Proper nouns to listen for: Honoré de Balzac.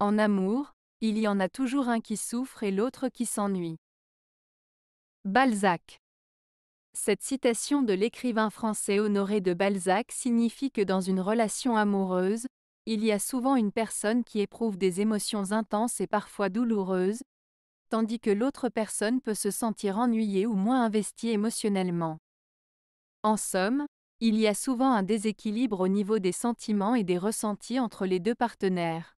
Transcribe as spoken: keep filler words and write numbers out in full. En amour, il y en a toujours un qui souffre et l'autre qui s'ennuie. Balzac. Cette citation de l'écrivain français Honoré de Balzac signifie que dans une relation amoureuse, il y a souvent une personne qui éprouve des émotions intenses et parfois douloureuses, tandis que l'autre personne peut se sentir ennuyée ou moins investie émotionnellement. En somme, il y a souvent un déséquilibre au niveau des sentiments et des ressentis entre les deux partenaires.